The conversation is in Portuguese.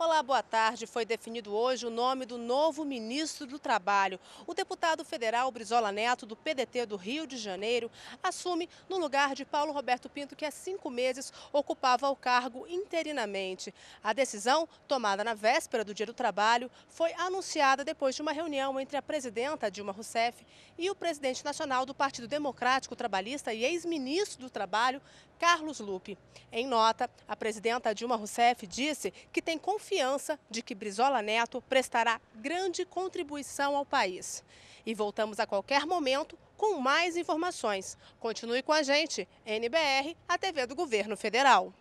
Olá, boa tarde. Foi definido hoje o nome do novo ministro do Trabalho. O deputado federal Brizola Neto, do PDT do Rio de Janeiro, assume no lugar de Paulo Roberto Pinto, que há 5 meses ocupava o cargo interinamente. A decisão, tomada na véspera do Dia do Trabalho, foi anunciada depois de uma reunião entre a presidenta Dilma Rousseff e o presidente nacional do Partido Democrático Trabalhista e ex-ministro do Trabalho, Carlos Lupi. Em nota, a presidenta Dilma Rousseff disse que tem confiança de que Brizola Neto prestará grande contribuição ao país. E voltamos a qualquer momento com mais informações. Continue com a gente, NBR, a TV do Governo Federal.